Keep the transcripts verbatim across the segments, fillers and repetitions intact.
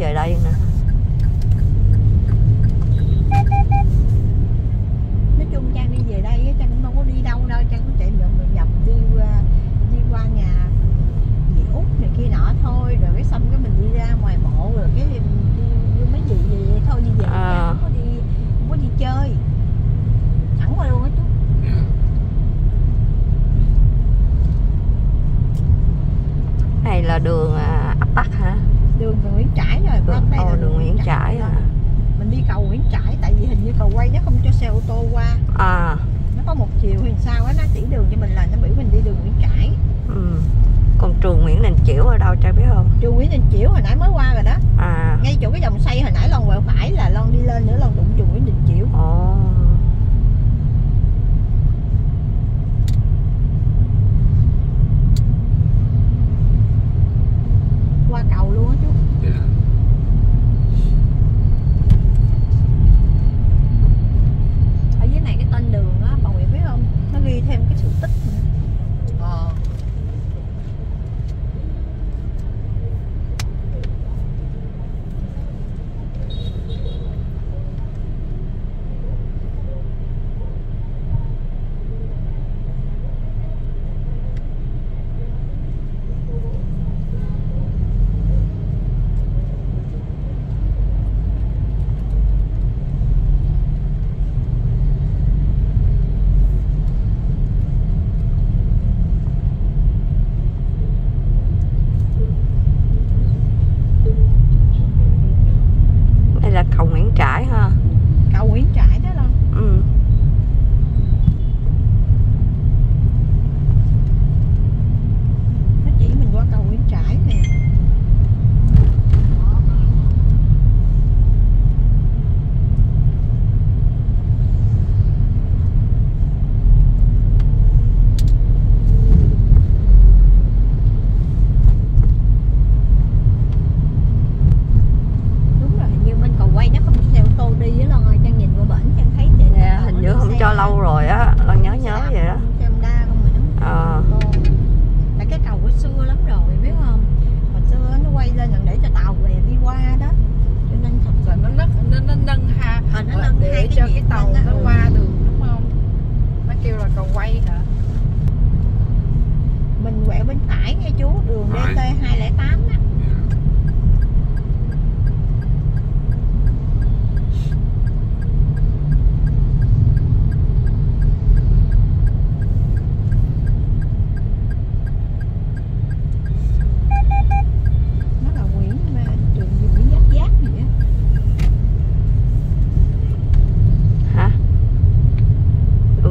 về đây nữa. Nói chung Trang đi về đây Trang cũng không có đi đâu đâu, Trang cũng chạy vòng vòng đi qua, đi qua nhà dì Út này kia nọ thôi, rồi cái xong cái mình đi ra ngoài mộ, rồi cái đi mấy gì gì vậy thôi, đi về à. Không có đi, không có đi chơi thẳng qua luôn á chú. Này là đường ấp Bắc hả? Đường Nguyễn Trãi rồi. Đường, đây ồ, đường, đường Nguyễn Trãi hả? À. Mình đi cầu Nguyễn Trãi, tại vì hình như cầu quay nó không cho xe ô tô qua. À. Nó có một chiều hay sao á, nó chỉ đường cho mình là nó biểu mình đi đường Nguyễn Trãi. Ừ. Còn trường Nguyễn Đình Chiểu ở đâu Trãi biết không? Trường Nguyễn Đình Chiểu hồi nãy mới qua rồi đó. À. Ngay chỗ cái dòng xây hồi nãy lon quẹo phải là lon đi lên nữa, lon đụng trường Nguyễn Đình Chiểu. Ồ. Qua cầu luôn á chú. Yeah. Ở dưới này cái tên đường á, bà Nguyễn biết không? Nó ghi thêm cái sự tích nữa. Ờ.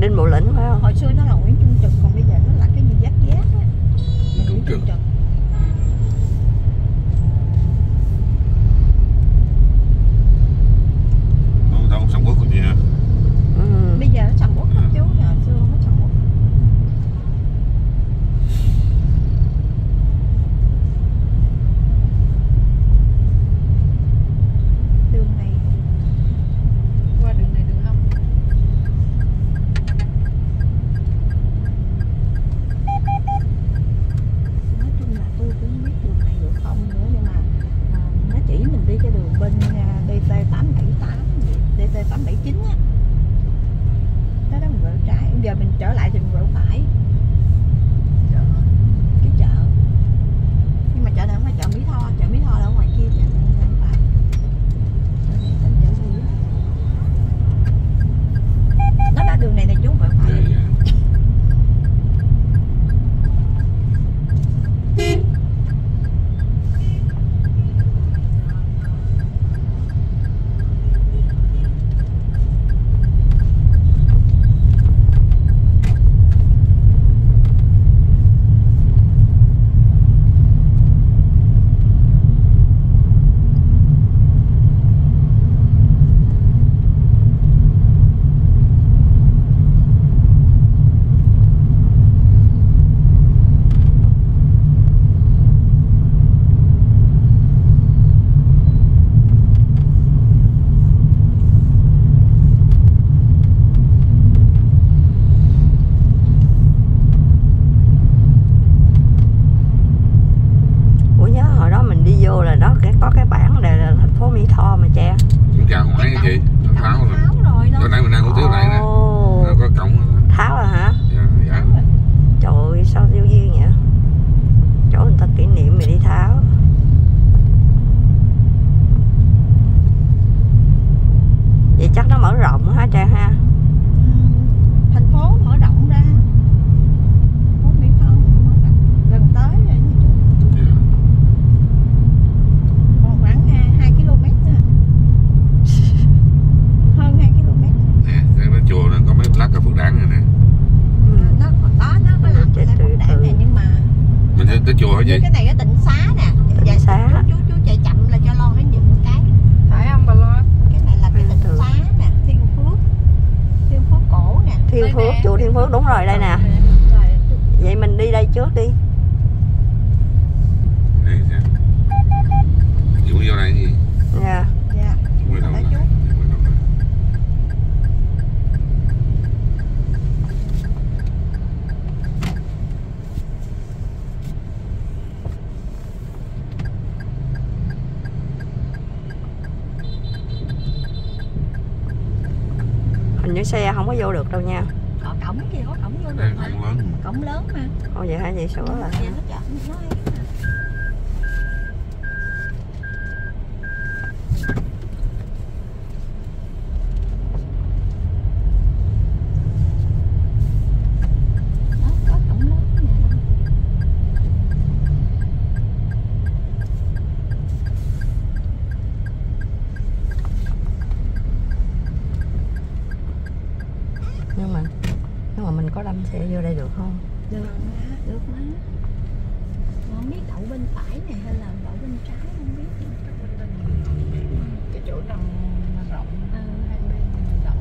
Đinh Bộ Lĩnh phải không? Hồi xưa nó là Nguyễn Trung Trực, còn bây giờ nó là cái gì Giáp Giáp á. Nguyễn Trung Trực. Trực. Đâu đâu Sầm Uất còn gì hả? Ừ. Bây giờ nó Sầm Uất không chú, hồi xưa nó Sầm Uất. Thiên Phước, chùa Thiên Phước, đúng rồi, đây nè. Vậy mình đi đây trước đi. Đi vô đây gì? Dạ. Dạ. Hình như xe không có vô được đâu nha. Có cổng gì có cổng vô được. Cổng lớn. Cổng lớn mà. Ồ vậy hả, vậy sửa lại. Sẽ vô đây được không? Được má, được má. Không biết đậu bên phải này hay là đậu bên trái không biết. Cái chỗ nằm rộng, hai bên rộng.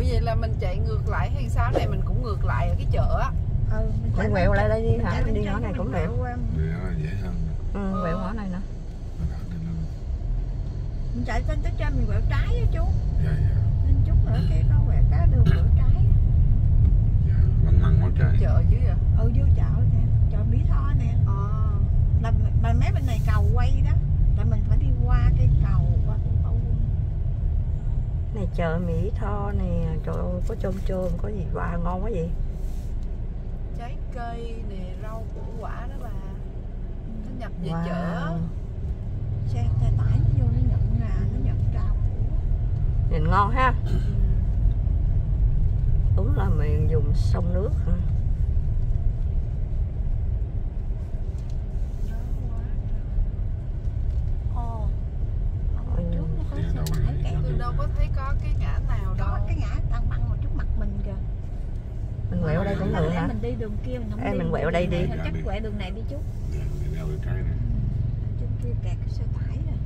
Vậy là mình chạy ngược lại hay sao, này mình cũng ngược lại ở cái chợ á. Ừ. quẹo lại đây đi hả? Mình đi ngõ này cũng được. Ừ, quẹo ngõ này nữa. Mình chạy trên tới trên mình quẹo trái á chú. Dạ dạ. Nên chút nữa kia có quẹo cá đường quẹo trái. Dạ, bánh măng ngõ trái. Chợ dưới vậy? Ừ, dưới chợ nè, chợ Mỹ Tho nè. Ờ. Là, là mấy bên này cầu quay đó. Là mình phải đi qua cái cầu qua cái cầu. Này chợ Mỹ Tho nè, trời ơi có chôm chôm, có gì qua ngon quá vậy. Trái cây nè, rau củ quả đó bà. Nó nhập về wow. Chợ. Xe xe tải nó vô nó nhận nè, nó nhận rau củ. Nhìn ngon ha. Ừ. Đúng là mình dùng sông nước hả? Đâu có thấy có cái ngã nào đâu. Có cái ngã đang băng một chút mặt mình kìa. Mình quẹo đây cũng được hả? Mình đi đường kia mình không Ê, đi. Mình quẹo đây đi. Mình chắc quẹo đường này đi chút. Trên kia kẹt cái xe tải rồi.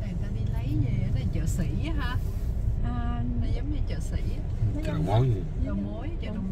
Này ta đi lấy về ở đây chợ Sĩ ha. À, nó giống như chợ Sĩ. Chợ mối gì? Chợ mối, chợ đồng mối.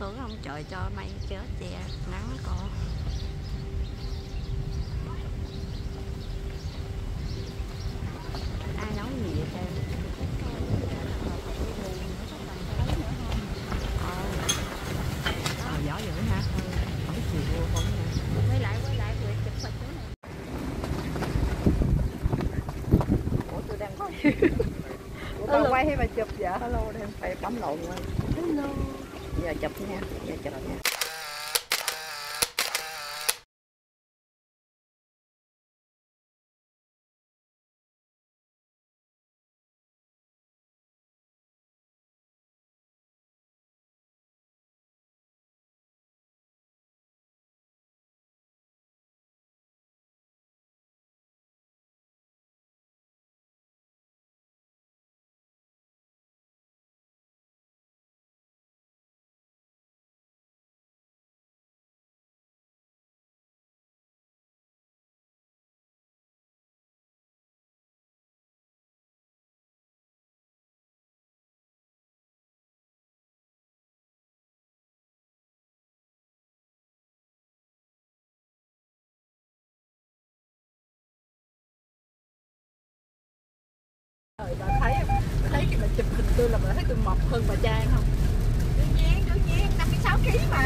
Tưởng ông trời cho mây chết che nắng con. Ai nấu gì vậy em? Ờ, gió dữ ha. Không chịu vô không nha. Quay lại quay lại vừa chụp hình nữa. Ủa tôi đang quay. Ủa bà quay hay bà chụp vậy? Hello em phải bấm lộn rồi. Hello. Giờ chụp nha, giờ chụp nha. Bà thấy thấy khi mà chụp hình tôi là bà thấy tôi mập hơn bà Trang không? Đương nhiên, đương nhiên, năm mươi sáu ký mà.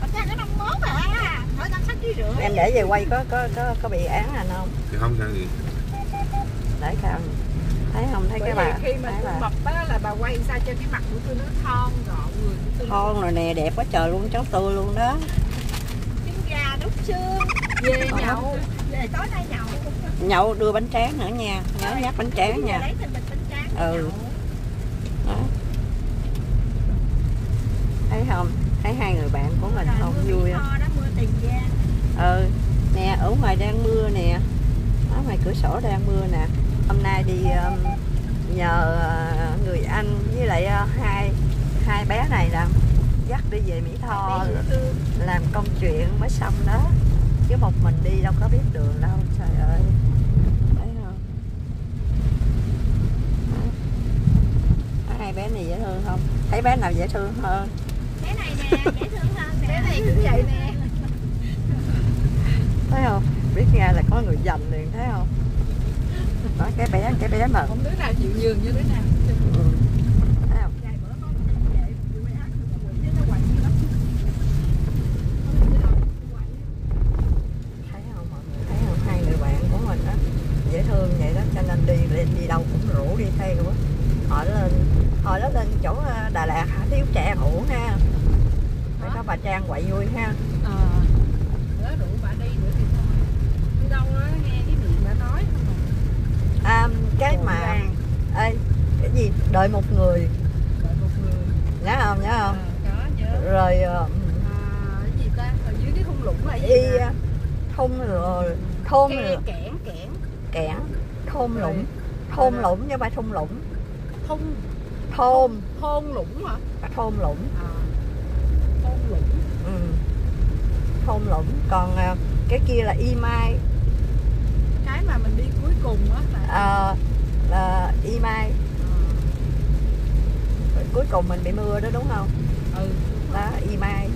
Bà Trang có năm mươi mốt mà. Hỏi năm mươi sáu ký rưỡi. Em để về quay có có có có bị án hành không? Thì không sao gì. Để không. Thấy không thấy. Bởi cái bà. Khi mà tôi bà... mập á là bà quay sao trên cái mặt của tôi nó thon gọn người của tôi. Thon rồi nè, đẹp quá trời luôn, cháu tươi luôn đó. Trứng gà đúc xương. Về Ở nhậu. Không? Về tối nay nhậu. Nhậu đưa bánh tráng nữa nha, nhớ nhắc bánh tráng nha. Lấy thêm bịch bánh tráng. Ừ. Đó. Thấy không? Thấy hai người bạn của mình không vui. Đó, mưa tiền ngoài đang mưa nè, ở ngoài cửa sổ đang mưa nè. Hôm nay đi nhờ người anh với lại hai hai bé này là dắt đi về Mỹ Tho làm công chuyện mới xong đó, chứ một mình đi đâu có biết đường đâu. Trời ơi, thấy không? Hai bé này dễ thương không? Thấy bé nào dễ thương hơn? Bé này nè, dễ thương hơn. Bé này cũng vậy nè, thấy không? Biết nghe là có người dành liền, thấy không? Đó, cái bé cái bé mà không đứa nào chịu nhường cho đứa nào. Ừ. Đợi một người, đợi một người. Nhớ không, nhớ không? À, có, nhớ. Rồi uh, à, cái gì ta? Ở dưới cái thung lũng là gì? Y, thôn rồi, thôn rồi. Kẽn, kẽn. Kẽn, thôn rồi. Lũng. Thôn à, lũng như bài thung lũng. Thôn thôn thôn lũng hả? Thôn lũng. À, thôn lũng. Ừ. Thôn lũng, còn uh, cái kia là Y Mai. Cái mà mình đi cuối cùng á là uh, là Y Mai. Cuối cùng mình bị mưa đó, đúng không? Ừ. Đó, Y Mai.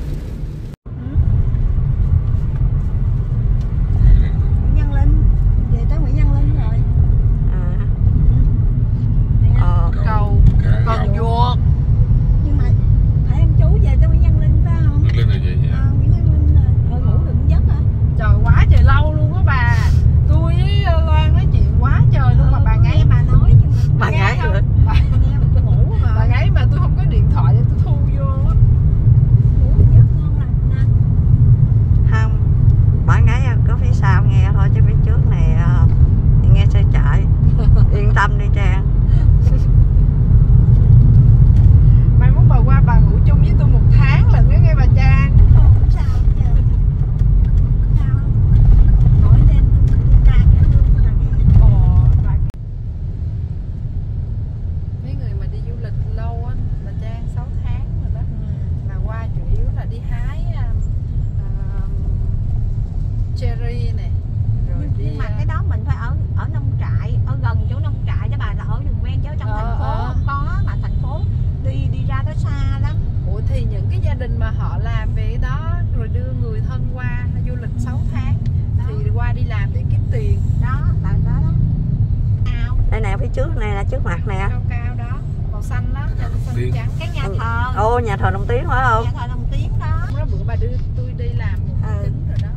Nhà thờ Đồng Tiến phải không? Nhà thờ Đồng Tiến đó. Đó bữa bà đưa tôi đi làm một à. Tính rồi đó.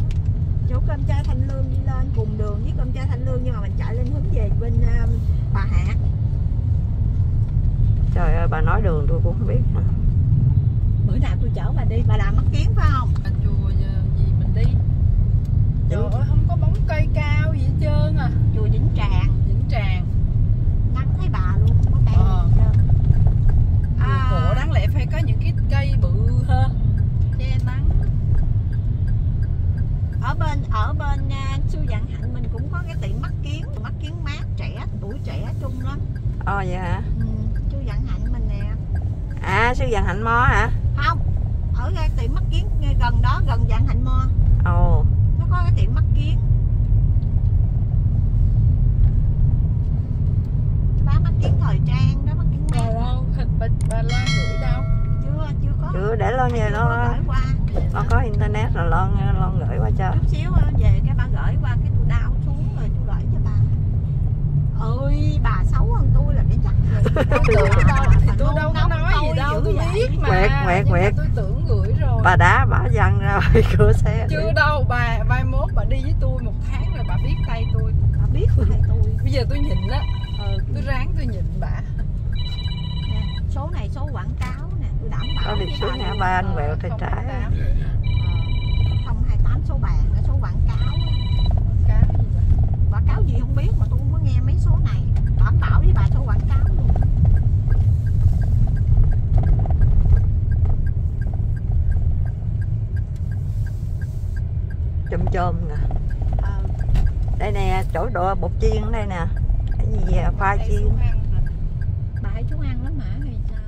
Chỗ cơm cha Thanh Lương đi lên cùng đường với cơm cha Thanh Lương, nhưng mà mình chạy lên hướng về bên um, Bà Hạ. Trời ơi, bà nói đường tôi cũng không biết. Hả? Bữa nào tôi chở bà đi, bà làm mắt kiến phải không? Bà chùa gì mình đi. Trời ơi, không có bóng cây cao gì hết trơn à. Chùa Vĩnh Tràng, Vĩnh Tràng. Nắng thấy bà luôn, có cây. Ờ. Cổ đáng lẽ phải có những cái cây bự hơn che nắng. Ở bên ở bên uh, Chùa Vạn Hạnh mình cũng có cái tiệm mắt kiến, mắt kiến mát trẻ, tuổi trẻ trung lắm. Ồ vậy hả? Ừ, Chùa Vạn Hạnh mình nè. À, Chùa Vạn Hạnh Mo hả? Không, ở cái tiệm mắt kiến gần đó, gần Vạn Hạnh Mo. Ồ. Nó có cái tiệm mắt kiến. Bán mắt kiến thời trang đó. Bà, bà Loan gửi đâu? Chưa, chưa có. Chưa, để Loan về Loan. Loan gửi qua. Loan có internet rồi Loan, Loan gửi qua cho. Chút xíu về cái bà gửi qua cái tôi đau xuống rồi tôi gửi cho bà. Ơi, bà xấu hơn tôi là cái chắc rồi. Tôi, thì tôi đâu có nói gì đâu, tôi biết mà. Quẹt, quẹt, quẹt. Tôi tưởng gửi rồi. Bà đá, bà văng ra ngoài cửa xe. Chưa đâu, bà mai mốt bà đi với tôi một tháng rồi bà biết tay tôi. Bà biết tay tôi. Bây giờ tôi nhịn á. Ừ, tôi ráng tôi nhịn bà. Số này số quảng cáo nè, tôi đảm bảo với bà nè. Ba anh quẹo tay trái không hai tám số bàn, số quảng cáo. Quảng cáo gì vậy? Quảng cáo gì không biết mà tôi không có nghe mấy số này. Đảm bảo với bà số quảng cáo luôn. Chôm chôm nè. Ờ, Đây nè, chỗ đồ bột chiên đây nè. Cái gì, khoai chiên. Bà hay chú ăn lắm hả?